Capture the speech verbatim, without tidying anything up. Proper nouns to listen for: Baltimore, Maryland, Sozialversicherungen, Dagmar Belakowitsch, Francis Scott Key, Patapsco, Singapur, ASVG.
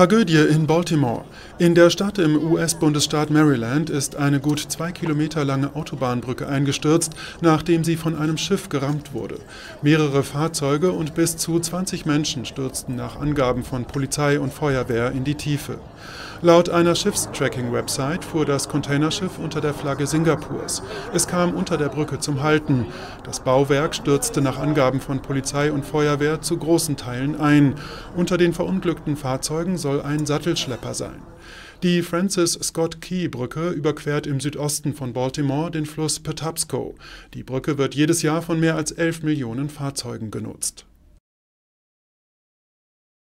Tragödie in Baltimore. In der Stadt im U S-Bundesstaat Maryland ist eine gut zwei Kilometer lange Autobahnbrücke eingestürzt, nachdem sie von einem Schiff gerammt wurde. Mehrere Fahrzeuge und bis zu zwanzig Menschen stürzten nach Angaben von Polizei und Feuerwehr in die Tiefe. Laut einer Schiffstracking-Website fuhr das Containerschiff unter der Flagge Singapurs. Es kam unter der Brücke zum Halten. Das Bauwerk stürzte nach Angaben von Polizei und Feuerwehr zu großen Teilen ein. Unter den verunglückten Fahrzeugen soll ein Sattelschlepper sein. Die Francis Scott Key Brücke überquert im Südosten von Baltimore den Fluss Patapsco. Die Brücke wird jedes Jahr von mehr als elf Millionen Fahrzeugen genutzt.